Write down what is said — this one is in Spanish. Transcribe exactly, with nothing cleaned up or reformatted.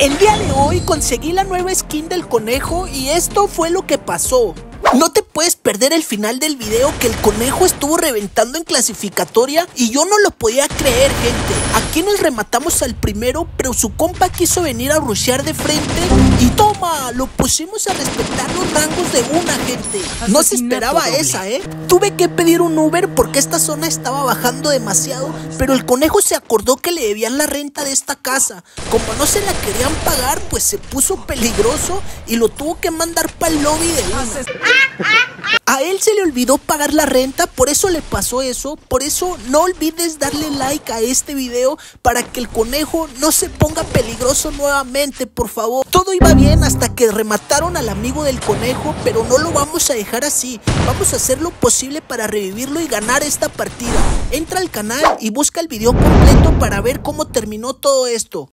El día de hoy conseguí la nueva skin del conejo y esto fue lo que pasó. No te puedes perder el final del video, que el conejo estuvo reventando en clasificatoria y yo no lo podía creer, gente. Aquí nos rematamos al primero, pero su compa quiso venir a rushear de frente y toma, lo pusimos a respetar los rangos de una, gente. No se esperaba esa, eh. Tuve que pedir un Uber porque esta zona estaba bajando demasiado, pero el conejo se acordó que le debían la renta de esta casa. Como no se la querían pagar, pues se puso peligroso y lo tuvo que mandar para el lobby de una. A él se le olvidó pagar la renta, por eso le pasó eso. Por eso no olvides darle like a este video para que el conejo no se ponga peligroso nuevamente, por favor. Todo iba bien hasta que remataron al amigo del conejo, pero no lo vamos a dejar así. Vamos a hacer lo posible para revivirlo y ganar esta partida. Entra al canal y busca el video completo para ver cómo terminó todo esto.